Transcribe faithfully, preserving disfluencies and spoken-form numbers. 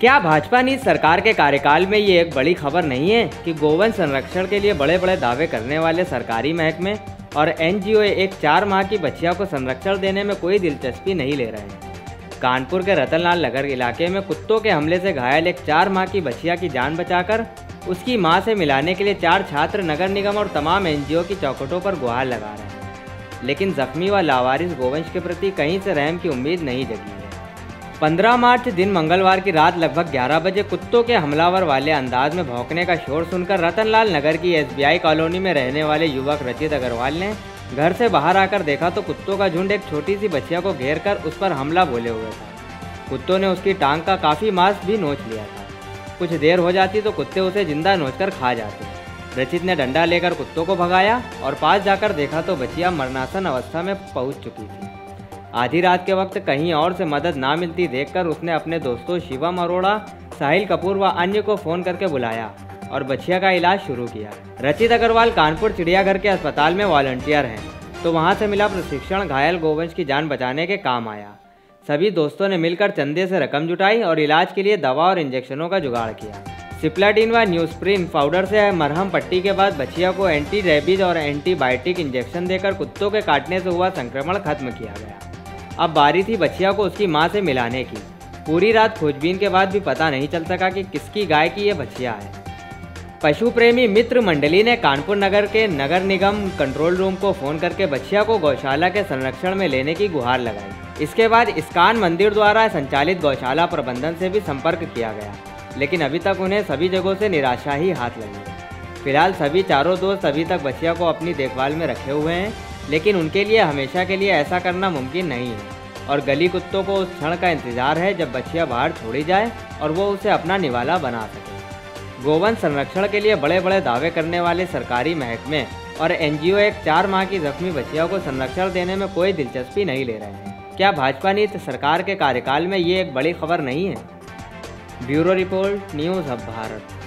क्या भाजपा नीति सरकार के कार्यकाल में ये एक बड़ी खबर नहीं है कि गोवंश संरक्षण के लिए बड़े बड़े दावे करने वाले सरकारी महकमे और एनजीओ एक चार माह की बच्चिया को संरक्षण देने में कोई दिलचस्पी नहीं ले रहे हैं। कानपुर के रतनलाल नगर इलाके में कुत्तों के हमले से घायल एक चार माह की बच्चिया की जान बचाकर उसकी मां से मिलाने के लिए चार छात्र नगर निगम और तमाम एनजीओ की चौखटों पर गुहार लगा रहे हैं, लेकिन जख्मी व लावारिस गोवंश के प्रति कहीं से रहम की उम्मीद नहीं जगी है। पंद्रह मार्च दिन मंगलवार की रात लगभग ग्यारह बजे कुत्तों के हमलावर वाले अंदाज में भौंकने का शोर सुनकर रतनलाल नगर की एसबीआई कॉलोनी में रहने वाले युवक रचित अग्रवाल ने घर से बाहर आकर देखा तो कुत्तों का झुंड एक छोटी सी बच्चिया को घेर कर उस पर हमला बोले हुए था। कुत्तों ने उसकी टांग का काफ़ी मांस भी नोच लिया था। कुछ देर हो जाती तो कुत्ते उसे जिंदा नोचकर खा जाते। रचित ने डंडा लेकर कुत्तों को भगाया और पास जाकर देखा तो बच्चिया मरणासन अवस्था में पहुंच चुकी थी। आधी रात के वक्त कहीं और से मदद ना मिलती देखकर उसने अपने दोस्तों शिवम अरोड़ा, साहिल कपूर व अन्य को फ़ोन करके बुलाया और बच्चिया का इलाज शुरू किया। रचित अग्रवाल कानपुर चिड़ियाघर के अस्पताल में वॉलंटियर हैं, तो वहाँ से मिला प्रशिक्षण घायल गोवंश की जान बचाने के काम आया। सभी दोस्तों ने मिलकर चंदे से रकम जुटाई और इलाज के लिए दवा और इंजेक्शनों का जुगाड़ किया। सिप्लाटीन व न्यूस्प्रीन पाउडर से मरहम पट्टी के बाद बच्चिया को एंटी रेबीज और एंटीबायोटिक इंजेक्शन देकर कुत्तों के काटने से हुआ संक्रमण खत्म किया गया। अब बारी थी बच्चिया को उसकी माँ से मिलाने की। पूरी रात खोजबीन के बाद भी पता नहीं चल सका कि किसकी गाय की ये बच्चिया है। पशु प्रेमी मित्र मंडली ने कानपुर नगर के नगर निगम कंट्रोल रूम को फ़ोन करके बच्चिया को गौशाला के संरक्षण में लेने की गुहार लगाई। इसके बाद इस्कान मंदिर द्वारा संचालित गौशाला प्रबंधन से भी संपर्क किया गया, लेकिन अभी तक उन्हें सभी जगहों से निराशा ही हाथ लगी। फिलहाल सभी चारों दोस्त अभी तक बच्चिया को अपनी देखभाल में रखे हुए हैं, लेकिन उनके लिए हमेशा के लिए ऐसा करना मुमकिन नहीं है और गली कुत्तों को उस क्षण का इंतजार है जब बच्चिया बाहर छोड़ी जाए और वो उसे अपना निवाला बना सके। गोवंश संरक्षण के लिए बड़े बड़े दावे करने वाले सरकारी महकमे और एनजीओ एक चार माह की जख्मी बच्चियों को संरक्षण देने में कोई दिलचस्पी नहीं ले रहे हैं। क्या भाजपा नीति सरकार के कार्यकाल में ये एक बड़ी खबर नहीं है? ब्यूरो रिपोर्ट, न्यूज़ अब भारत।